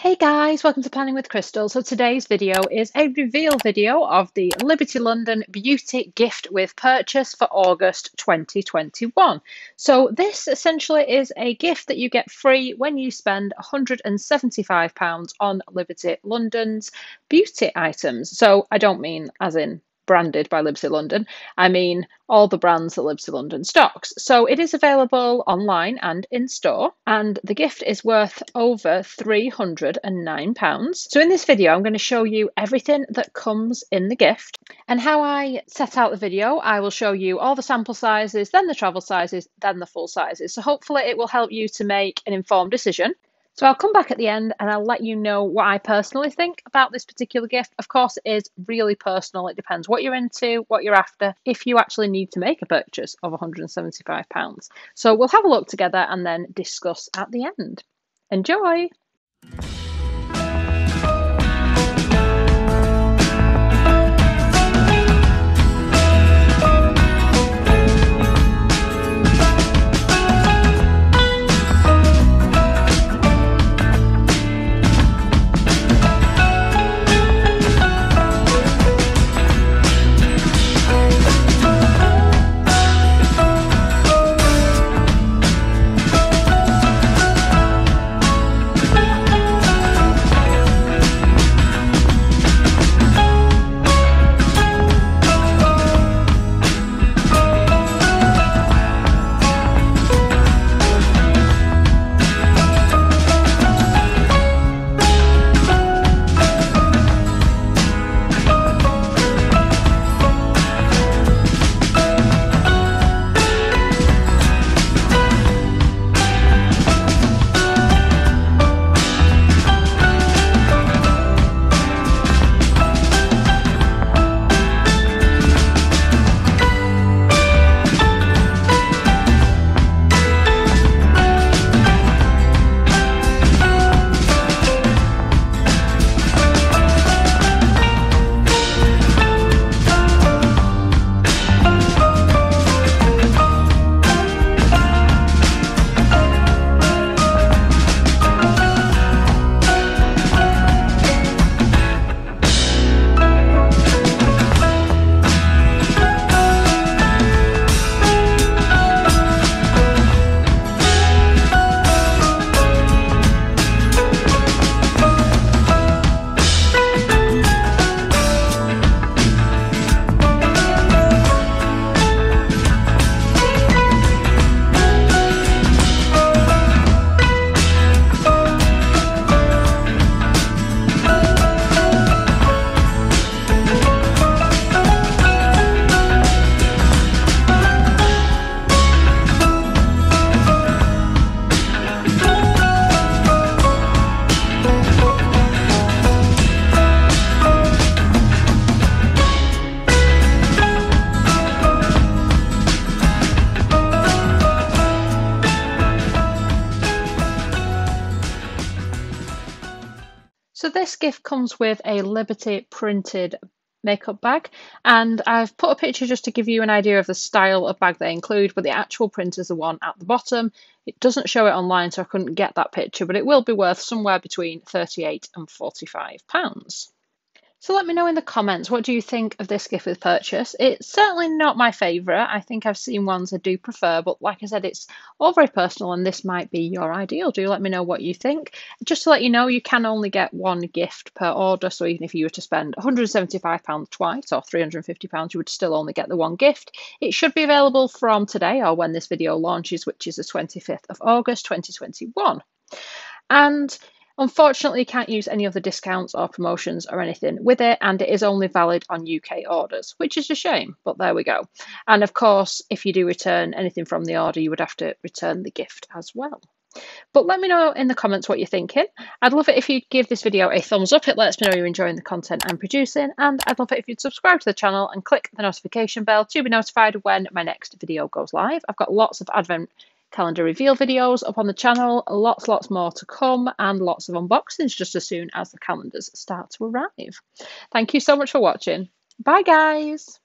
Hey guys, welcome to Planning with Crystal. So today's video is a reveal video of the Liberty London Beauty Gift with Purchase for August 2021. So this essentially is a gift that you get free when you spend £175 on Liberty London's beauty items. So I don't mean as in branded by Lipsy London, I mean all the brands that Lipsy London stocks. So it is available online and in store, and the gift is worth over £309. So in this video, I'm going to show you everything that comes in the gift, and how I set out the video, I will show you all the sample sizes, then the travel sizes, then the full sizes. So hopefully it will help you to make an informed decision. So I'll come back at the end and I'll let you know what I personally think about this particular gift. Of course, it is really personal. It depends what you're into, what you're after, if you actually need to make a purchase of £175. So we'll have a look together and then discuss at the end. Enjoy! So this gift comes with a Liberty printed makeup bag, and I've put a picture just to give you an idea of the style of bag they include, but the actual print is the one at the bottom. It doesn't show it online, so I couldn't get that picture, but it will be worth somewhere between £38 and £45. So let me know in the comments, what do you think of this gift with purchase? It's certainly not my favourite. I think I've seen ones I do prefer, but like I said, it's all very personal and this might be your ideal. Do let me know what you think. Just to let you know, you can only get one gift per order. So even if you were to spend £175 twice or £350, you would still only get the one gift. It should be available from today or when this video launches, which is the 25th of August, 2021. And unfortunately, you can't use any other discounts or promotions or anything with it, and it is only valid on UK orders, which is a shame, but there we go. And of course, if you do return anything from the order, you would have to return the gift as well. But let me know in the comments what you're thinking. I'd love it if you'd give this video a thumbs up. It lets me know you're enjoying the content I'm producing, and I'd love it if you'd subscribe to the channel and click the notification bell to be notified when my next video goes live. I've got lots of advent calendar reveal videos up on the channel, lots more to come, and lots of unboxings just as soon as the calendars start to arrive. Thank you so much for watching. Bye guys.